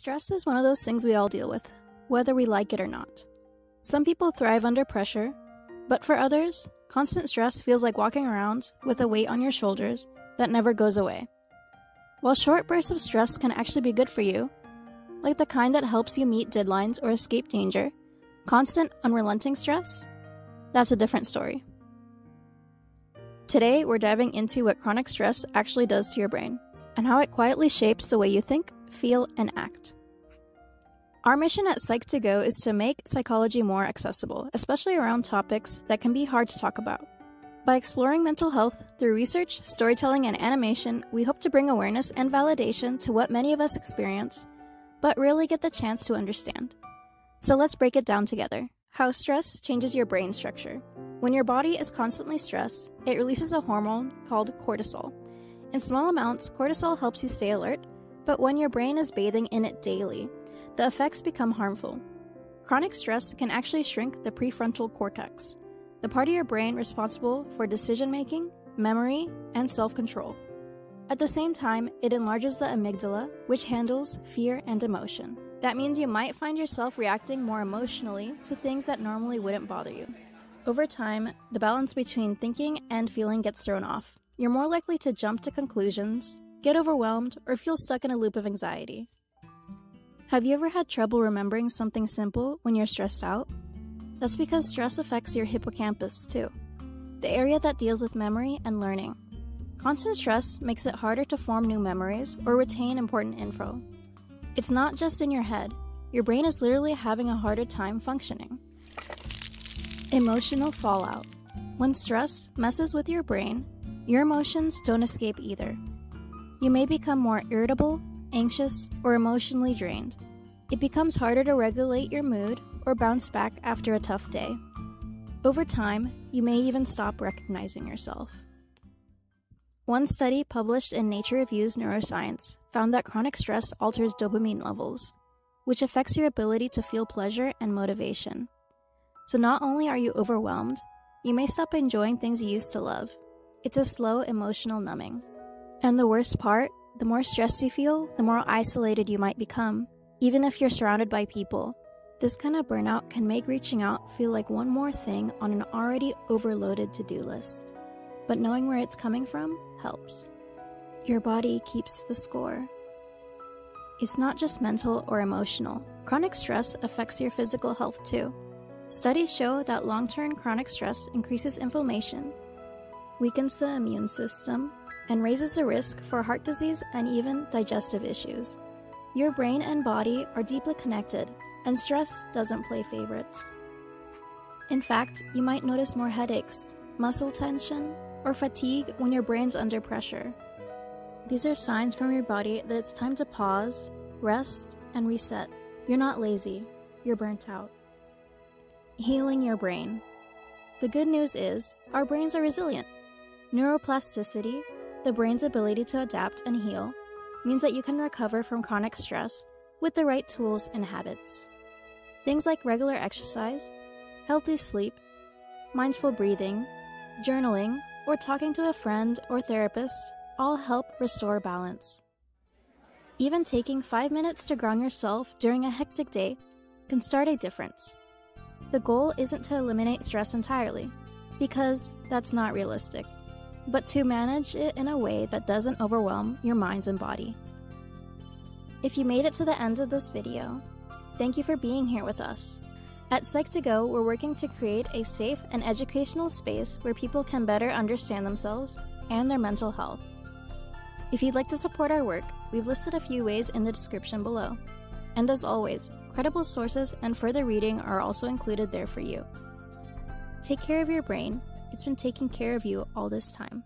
Stress is one of those things we all deal with, whether we like it or not. Some people thrive under pressure, but for others, constant stress feels like walking around with a weight on your shoulders that never goes away. While short bursts of stress can actually be good for you, like the kind that helps you meet deadlines or escape danger, constant, unrelenting stress? That's a different story. Today, we're diving into what chronic stress actually does to your brain and how it quietly shapes the way you think, feel, and act. Our mission at Psych2Go is to make psychology more accessible, especially around topics that can be hard to talk about. By exploring mental health through research, storytelling, and animation, we hope to bring awareness and validation to what many of us experience, but really get the chance to understand. So let's break it down together. How stress changes your brain structure. When your body is constantly stressed, it releases a hormone called cortisol. In small amounts, cortisol helps you stay alert, but when your brain is bathing in it daily, the effects become harmful. Chronic stress can actually shrink the prefrontal cortex, the part of your brain responsible for decision-making, memory, and self-control. At the same time, it enlarges the amygdala, which handles fear and emotion. That means you might find yourself reacting more emotionally to things that normally wouldn't bother you. Over time, the balance between thinking and feeling gets thrown off. You're more likely to jump to conclusions, get overwhelmed, or feel stuck in a loop of anxiety. Have you ever had trouble remembering something simple when you're stressed out? That's because stress affects your hippocampus too, the area that deals with memory and learning. Constant stress makes it harder to form new memories or retain important info. It's not just in your head. Your brain is literally having a harder time functioning. Emotional fallout. When stress messes with your brain, your emotions don't escape either. You may become more irritable, anxious, or emotionally drained. It becomes harder to regulate your mood or bounce back after a tough day. Over time, you may even stop recognizing yourself. One study published in Nature Reviews Neuroscience found that chronic stress alters dopamine levels, which affects your ability to feel pleasure and motivation. So not only are you overwhelmed, you may stop enjoying things you used to love. It's a slow emotional numbing. And the worst part, the more stressed you feel, the more isolated you might become, even if you're surrounded by people. This kind of burnout can make reaching out feel like one more thing on an already overloaded to-do list. But knowing where it's coming from helps. Your body keeps the score. It's not just mental or emotional. Chronic stress affects your physical health too. Studies show that long-term chronic stress increases inflammation, weakens the immune system, and raises the risk for heart disease and even digestive issues. Your brain and body are deeply connected, and stress doesn't play favorites. In fact, you might notice more headaches, muscle tension, or fatigue when your brain's under pressure. These are signs from your body that it's time to pause, rest, and reset. You're not lazy, you're burnt out. Healing your brain. The good news is, our brains are resilient. Neuroplasticity, the brain's ability to adapt and heal, means that you can recover from chronic stress with the right tools and habits. Things like regular exercise, healthy sleep, mindful breathing, journaling, or talking to a friend or therapist all help restore balance. Even taking 5 minutes to ground yourself during a hectic day can start a difference. The goal isn't to eliminate stress entirely, because that's not realistic, but to manage it in a way that doesn't overwhelm your mind and body. If you made it to the end of this video, thank you for being here with us. At Psych2Go, we're working to create a safe and educational space where people can better understand themselves and their mental health. If you'd like to support our work, we've listed a few ways in the description below. And as always, credible sources and further reading are also included there for you. Take care of your brain. It's been taking care of you all this time.